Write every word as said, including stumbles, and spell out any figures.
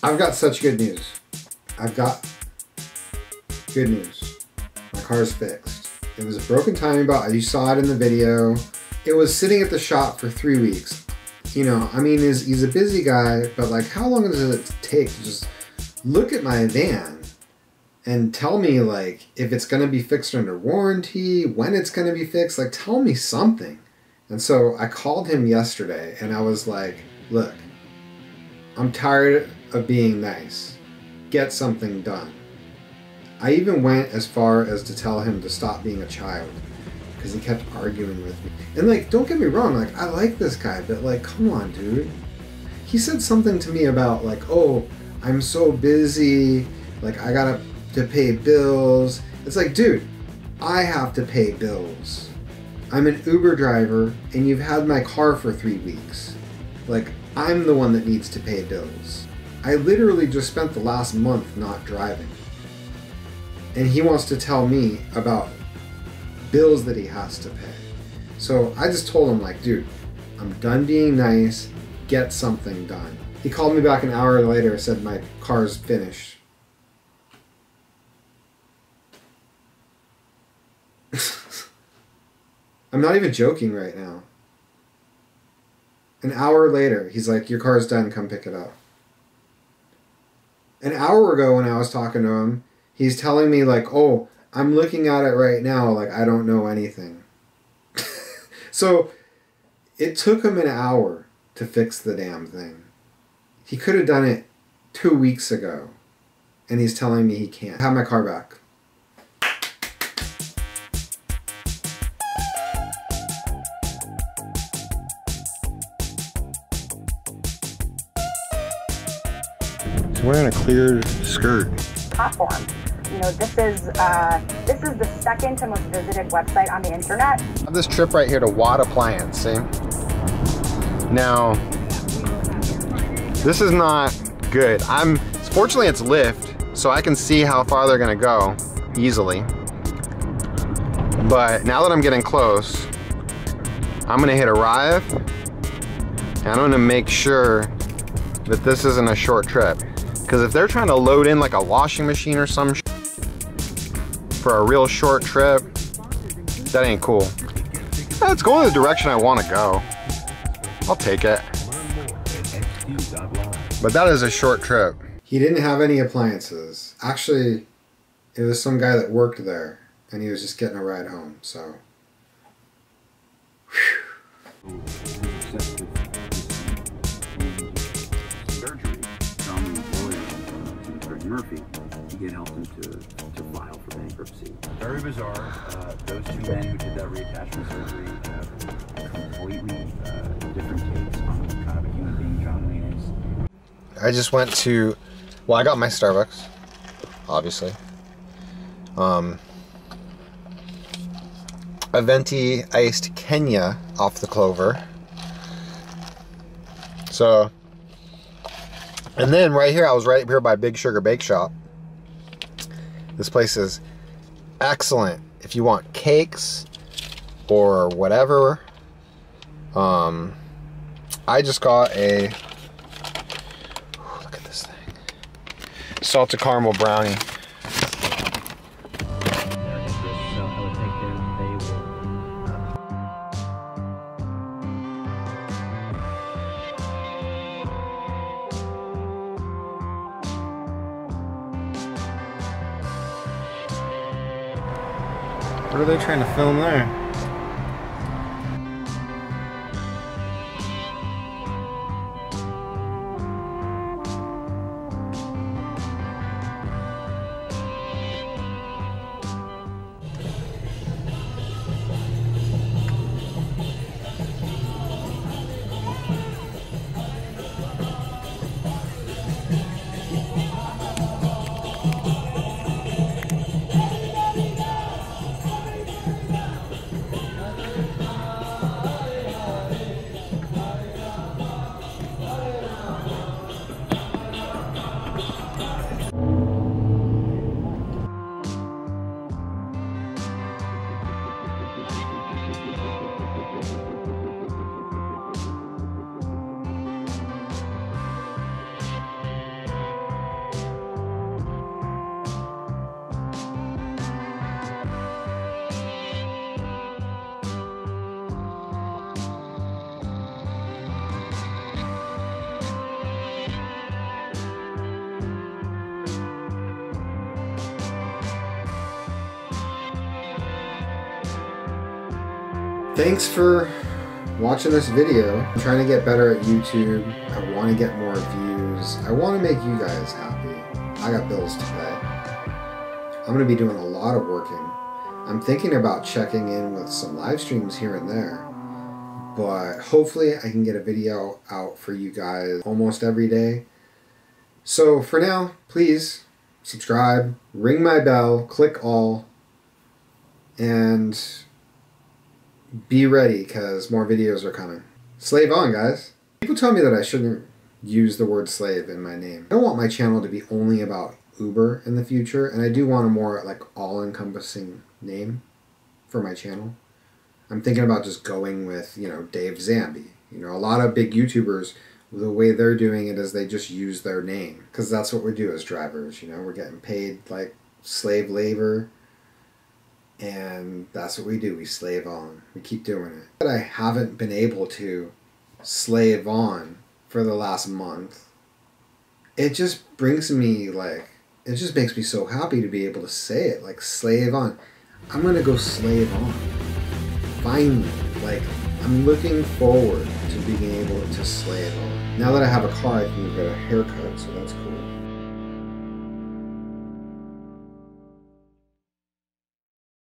I've got such good news. I've got good news. My car's fixed. It was a broken timing belt. You saw it in the video. It was sitting at the shop for three weeks. You know, I mean, he's, he's a busy guy, but like, how long does it take to just look at my van and tell me like if it's going to be fixed under warranty, when it's going to be fixed? Like, tell me something. And so I called him yesterday and I was like, look, I'm tired of being nice. Get something done. I even went as far as to tell him to stop being a child because he kept arguing with me. And like, don't get me wrong, like I like this guy, but like, come on, dude. He said something to me about like, oh, I'm so busy, like I gotta to pay bills. It's like, dude, I have to pay bills. I'm an Uber driver and you've had my car for three weeks. Like, I'm the one that needs to pay bills. I literally just spent the last month not driving. And he wants to tell me about bills that he has to pay. So I just told him like, dude, I'm done being nice, get something done. He called me back an hour later and said my car's finished. I'm not even joking right now. An hour later, he's like, your car's done, come pick it up. An hour ago when I was talking to him, he's telling me like, oh, I'm looking at it right now, like I don't know anything. So it took him an hour to fix the damn thing. He could have done it two weeks ago, and he's telling me he can't. I have my car back. He's wearing a clear skirt. Platform. You know, this is uh, this is the second most visited website on the internet. I have this trip right here to Watt Appliance, see? Now, this is not good. I'm, fortunately it's Lyft, so I can see how far they're gonna go easily. But now that I'm getting close, I'm gonna hit arrive, and I'm gonna make sure that this isn't a short trip. Because if they're trying to load in like a washing machine or some sh for a real short trip, that ain't cool. It's going the direction I want to go. I'll take it. But that is a short trip. He didn't have any appliances. Actually, it was some guy that worked there and he was just getting a ride home, so. Whew. Murphy to get help him to, to file for bankruptcy. Very bizarre. Uh, those two men who did that reattachment surgery have completely uh, different takes on kind of a human being John Wayne is. I just went to, well, I got my Starbucks, obviously. Um, a venti iced Kenya off the clover. So. And then right here, I was right here by Big Sugar Bake Shop. This place is excellent. If you want cakes or whatever, um, I just got a, ooh, look at this thing, salted caramel brownie. What are they trying to film there? Thanks for watching this video. I'm trying to get better at YouTube. I want to get more views. I want to make you guys happy. I got bills to pay. I'm going to be doing a lot of working. I'm thinking about checking in with some live streams here and there. But hopefully I can get a video out for you guys almost every day. So for now, please subscribe, ring my bell, click all, and be ready because more videos are coming. Slave on, guys. People tell me that I shouldn't use the word slave in my name. I don't want my channel to be only about Uber in the future, and I do want a more like all-encompassing name for my channel. I'm thinking about just going with, you know, Dave Zambi. You know, a lot of big YouTubers, the way they're doing it is they just use their name. Because that's what we do as drivers, you know. We're getting paid like slave labor. And that's what we do. We slave on. We keep doing it. But I haven't been able to slave on for the last month. It just brings me like, it just makes me so happy to be able to say it. Like, slave on. I'm going to go slave on. Finally. Like, I'm looking forward to being able to slave on. Now that I have a car, I can get a haircut, so that's cool.